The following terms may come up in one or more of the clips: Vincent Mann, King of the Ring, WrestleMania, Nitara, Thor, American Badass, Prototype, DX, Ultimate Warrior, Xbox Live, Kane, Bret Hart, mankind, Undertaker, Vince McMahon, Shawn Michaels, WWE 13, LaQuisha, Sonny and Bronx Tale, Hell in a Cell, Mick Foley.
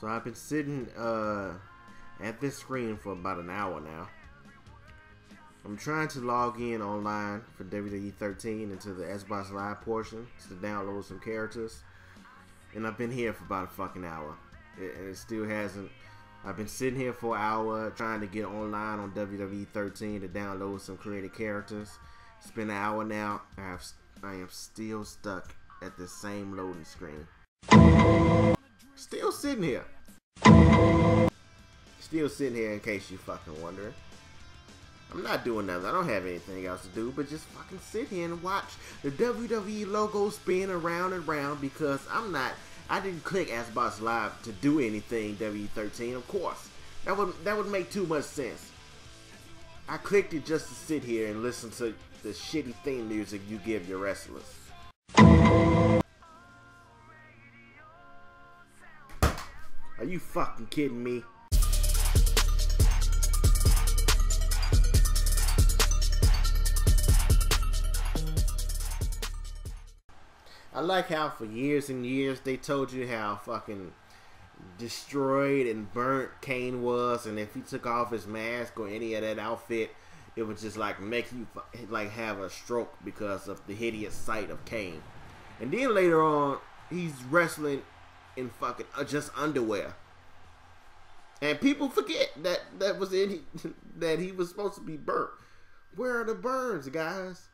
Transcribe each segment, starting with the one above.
So I've been sitting at this screen for about an hour now. I'm trying to log in online for WWE 13 into the Xbox Live portion to download some characters. And I've been here for about a fucking hour. It still hasn't. I've been sitting here for an hour trying to get online on WWE 13 to download some creative characters. It's been an hour now. I am still stuck at the same loading screen. Still sitting here. Still sitting here in case you fucking wondering. I'm not doing nothing. I don't have anything else to do but just fucking sit here and watch the WWE logo spin around and around because I didn't click Xbox Live to do anything WWE 13, of course. That would make too much sense. I clicked it just to sit here and listen to the shitty theme music you give your wrestlers. Are you fucking kidding me? I like how for years and years they told you how fucking destroyed and burnt Kane was, and if he took off his mask or any of that outfit, it would just like make you like have a stroke because of the hideous sight of Kane. And then later on, he's wrestling in fucking just underwear, and people forget that that he was supposed to be burnt. Where are the burns, guys?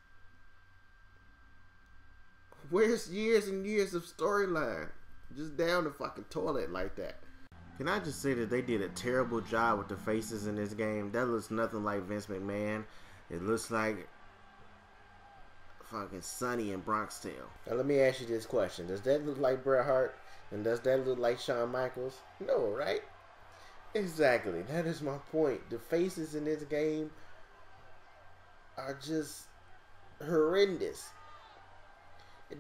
Where's years and years of storyline? Just down the fucking toilet like that. Can I just say that they did a terrible job with the faces in this game? That looks nothing like Vince McMahon. It looks like fucking Sonny and Bronx Tale. Now let me ask you this question. Does that look like Bret Hart? And does that look like Shawn Michaels? No, right? Exactly. That is my point. The faces in this game are just horrendous.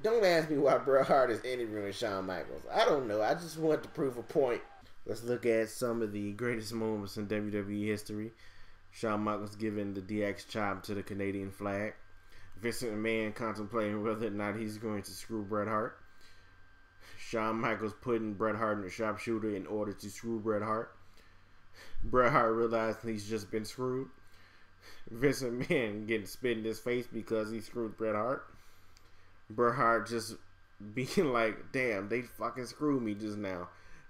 Don't ask me why Bret Hart is interviewing Shawn Michaels. I don't know. I just want to prove a point. Let's look at some of the greatest moments in WWE history. Shawn Michaels giving the DX chop to the Canadian flag. Vincent Mann contemplating whether or not he's going to screw Bret Hart. Shawn Michaels putting Bret Hart in a sharpshooter in order to screw Bret Hart. Bret Hart realizing he's just been screwed. Vincent Mann getting spit in his face because he screwed Bret Hart. Bret Hart just being like, damn, they fucking screwed me just now.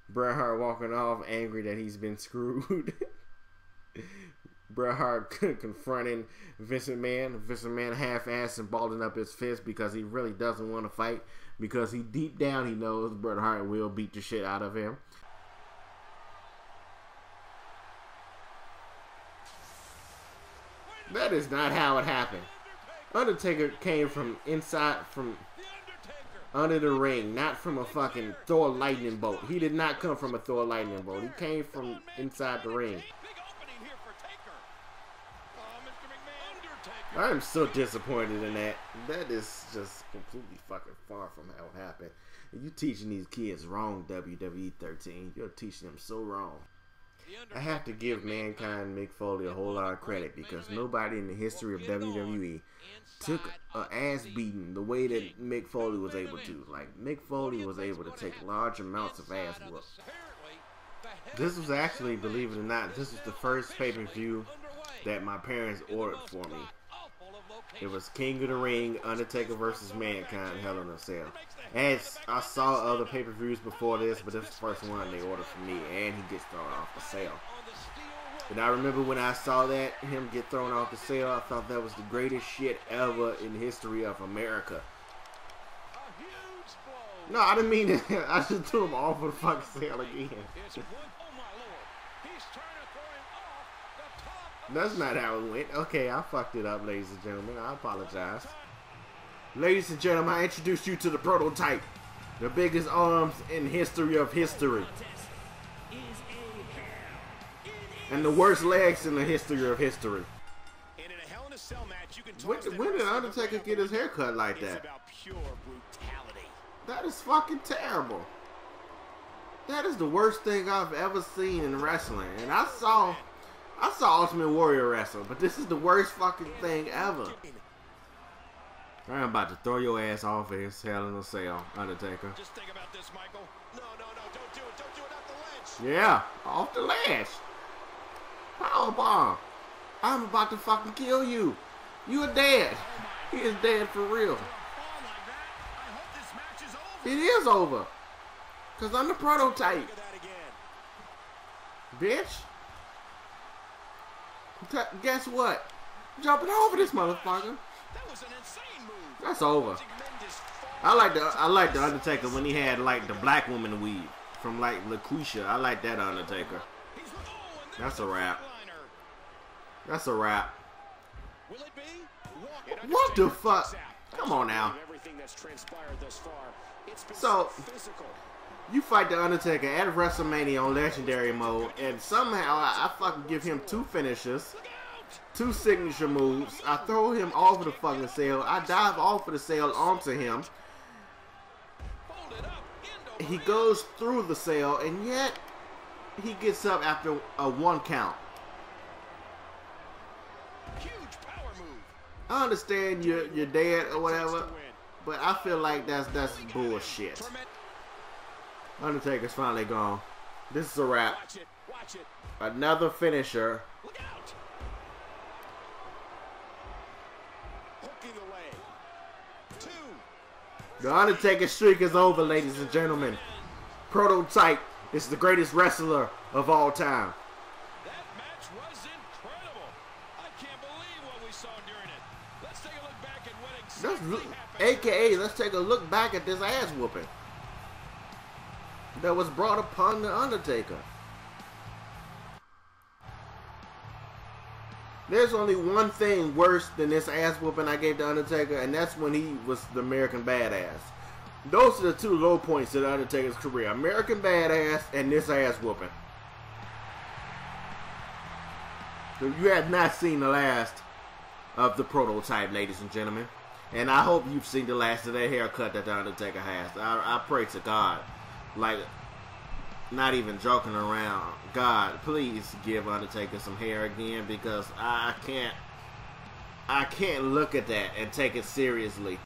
Bret Hart walking off angry that he's been screwed. Bret Hart confronting Vincent Mann. Vincent Mann half-assed and balling up his fist because he really doesn't want to fight. Because he deep down he knows Bret Hart will beat the shit out of him. That is not how it happened. Undertaker came from inside, from under the ring, not from a fucking Thor lightning bolt. He did not come from a Thor lightning bolt. He came from inside the ring. I am so disappointed in that. That is just completely fucking far from how it happened. You teaching these kids wrong, WWE 13. You're teaching them so wrong. I have to give Mankind Mick Foley a whole lot of credit because nobody in the history of WWE took an ass beating the way that Mick Foley was able to. Like, Mick Foley was able to take large amounts of ass whoop. This was actually, believe it or not, this was the first pay-per-view that my parents ordered for me. It was King of the Ring, Undertaker versus Mankind, Hell in a Cell. As I saw other pay-per-views before this, but this is the first one they ordered for me, and he gets thrown off the cell. And I remember when I saw that, him get thrown off the cell, I thought that was the greatest shit ever in the history of America. No, I didn't mean it. I just threw him off the fucking cell again. That's not how it went. Okay, I fucked it up, ladies and gentlemen. I apologize. Ladies and gentlemen, I introduce you to the Prototype. The biggest arms in history of history. And the worst legs in the history of history. When did Undertaker get his hair cut like that? That is fucking terrible. That is the worst thing I've ever seen in wrestling. And I saw Ultimate Warrior wrestle, but this is the worst fucking thing ever. I'm about to throw your ass off of his Hell in a Cell, Undertaker. Just think about this, Michael. No, no, no, don't do it, not the ledge. Yeah, off the ledge. Powerbomb. I'm about to fucking kill you. You are dead. He is dead for real. It is over. Because I'm the prototype. Bitch. Guess what? Jumping over this motherfucker. That was an insane move. That's over. I like the Undertaker when he had like the black woman weave from like LaQuisha. I like that Undertaker. That's a wrap. That's a wrap. What the fuck? Come on now. So you fight the Undertaker at WrestleMania on Legendary mode, and somehow I fucking give him two finishes, two signature moves. I throw him over the fucking cell. I dive off of the cell onto him. He goes through the cell, and yet he gets up after a one count. I understand you're dead or whatever, but I feel like that's bullshit. Undertaker's finally gone. This is a wrap. Watch it, watch it. Another finisher. Look out. Hooking away. Two. The Undertaker streak is over, ladies and gentlemen. Prototype is the greatest wrestler of all time. That match was incredible. I can't believe what we saw during it. Let's take a look back at what exactly happened. AKA, let's take a look back at this ass whooping that was brought upon the Undertaker. There's only one thing worse than this ass whooping I gave the Undertaker, and that's when he was the American Badass. Those are the two low points in the Undertaker's career: American Badass and this ass whooping. So you have not seen the last of the Prototype, ladies and gentlemen, and I hope you've seen the last of that haircut that the Undertaker has. I pray to God. Like, not even joking around. God, please give Undertaker some hair again, because I can't look at that and take it seriously.